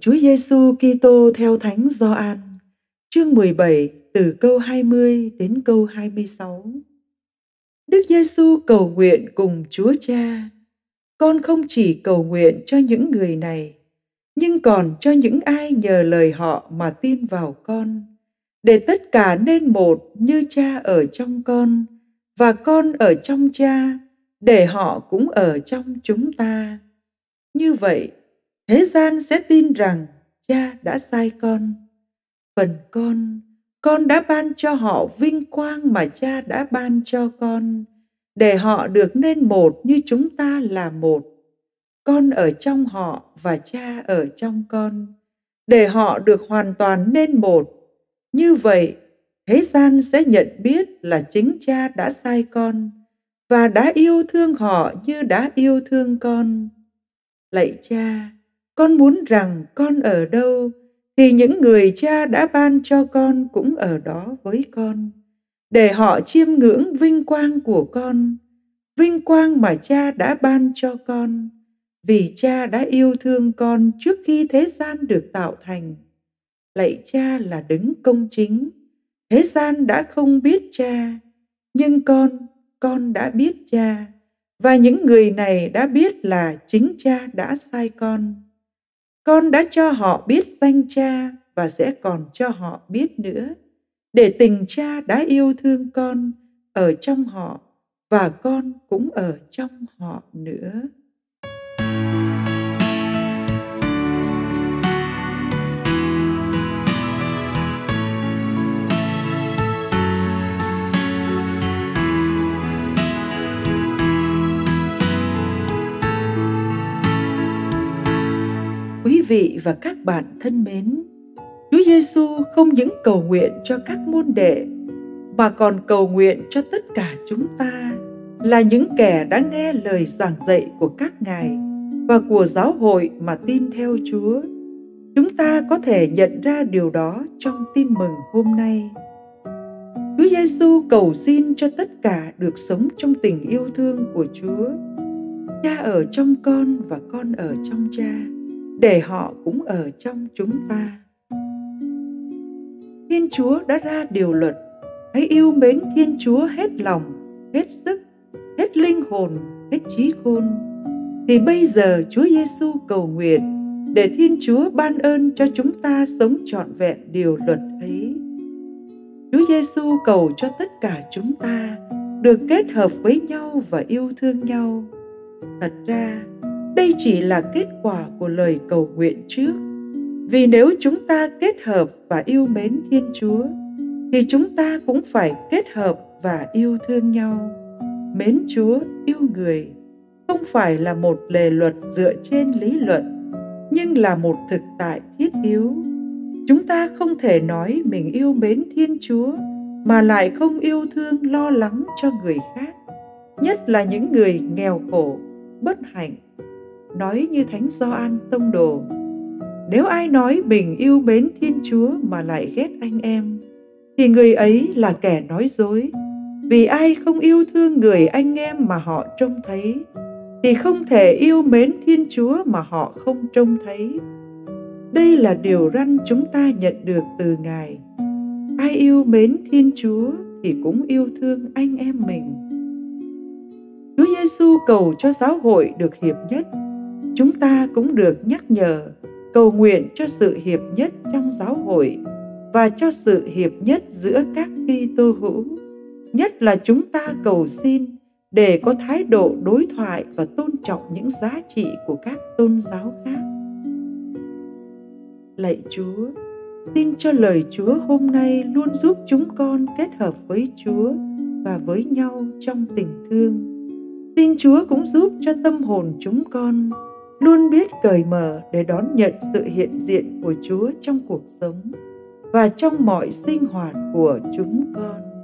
Chúa Giêsu Kitô theo Thánh Gioan, chương 17 từ câu 20 đến câu 26. Đức Giêsu cầu nguyện cùng Chúa Cha: Con không chỉ cầu nguyện cho những người này, nhưng còn cho những ai nhờ lời họ mà tin vào con, để tất cả nên một như Cha ở trong con và con ở trong Cha, để họ cũng ở trong chúng ta. Như vậy, thế gian sẽ tin rằng Cha đã sai con. Phần con đã ban cho họ vinh quang mà Cha đã ban cho con, để họ được nên một như chúng ta là một. Con ở trong họ và Cha ở trong con, để họ được hoàn toàn nên một. Như vậy, thế gian sẽ nhận biết là chính Cha đã sai con và đã yêu thương họ như đã yêu thương con. Lạy Cha, con muốn rằng con ở đâu thì những người Cha đã ban cho con cũng ở đó với con, để họ chiêm ngưỡng vinh quang của con, vinh quang mà Cha đã ban cho con, vì Cha đã yêu thương con trước khi thế gian được tạo thành. Lạy Cha là đấng công chính, thế gian đã không biết Cha, nhưng con đã biết Cha, và những người này đã biết là chính Cha đã sai con. Con đã cho họ biết danh Cha và sẽ còn cho họ biết nữa, để tình Cha đã yêu thương con ở trong họ và con cũng ở trong họ nữa. Quý vị và các bạn thân mến, Chúa Giêsu không những cầu nguyện cho các môn đệ mà còn cầu nguyện cho tất cả chúng ta là những kẻ đã nghe lời giảng dạy của các ngài và của giáo hội mà tin theo Chúa. Chúng ta có thể nhận ra điều đó trong tin mừng hôm nay. Chúa Giêsu cầu xin cho tất cả được sống trong tình yêu thương của Chúa. Cha ở trong con và con ở trong Cha, để họ cũng ở trong chúng ta. Thiên Chúa đã ra điều luật: hãy yêu mến Thiên Chúa hết lòng, hết sức, hết linh hồn, hết trí khôn. Thì bây giờ Chúa Giêsu cầu nguyện để Thiên Chúa ban ơn cho chúng ta sống trọn vẹn điều luật ấy. Chúa Giêsu cầu cho tất cả chúng ta được kết hợp với nhau và yêu thương nhau. Thật ra, đây chỉ là kết quả của lời cầu nguyện trước. Vì nếu chúng ta kết hợp và yêu mến Thiên Chúa, thì chúng ta cũng phải kết hợp và yêu thương nhau. Mến Chúa, yêu người không phải là một lề luật dựa trên lý luận, nhưng là một thực tại thiết yếu. Chúng ta không thể nói mình yêu mến Thiên Chúa mà lại không yêu thương, lo lắng cho người khác, nhất là những người nghèo khổ, bất hạnh. Nói như Thánh Gioan Tông Đồ: nếu ai nói mình yêu mến Thiên Chúa mà lại ghét anh em, thì người ấy là kẻ nói dối. Vì ai không yêu thương người anh em mà họ trông thấy, thì không thể yêu mến Thiên Chúa mà họ không trông thấy. Đây là điều răn chúng ta nhận được từ Ngài. Ai yêu mến Thiên Chúa thì cũng yêu thương anh em mình. Chúa Giêsu cầu cho giáo hội được hiệp nhất. Chúng ta cũng được nhắc nhở, cầu nguyện cho sự hiệp nhất trong giáo hội và cho sự hiệp nhất giữa các Kitô hữu. Nhất là chúng ta cầu xin để có thái độ đối thoại và tôn trọng những giá trị của các tôn giáo khác. Lạy Chúa, xin cho lời Chúa hôm nay luôn giúp chúng con kết hợp với Chúa và với nhau trong tình thương. Xin Chúa cũng giúp cho tâm hồn chúng con luôn biết cởi mở để đón nhận sự hiện diện của Chúa trong cuộc sống và trong mọi sinh hoạt của chúng con.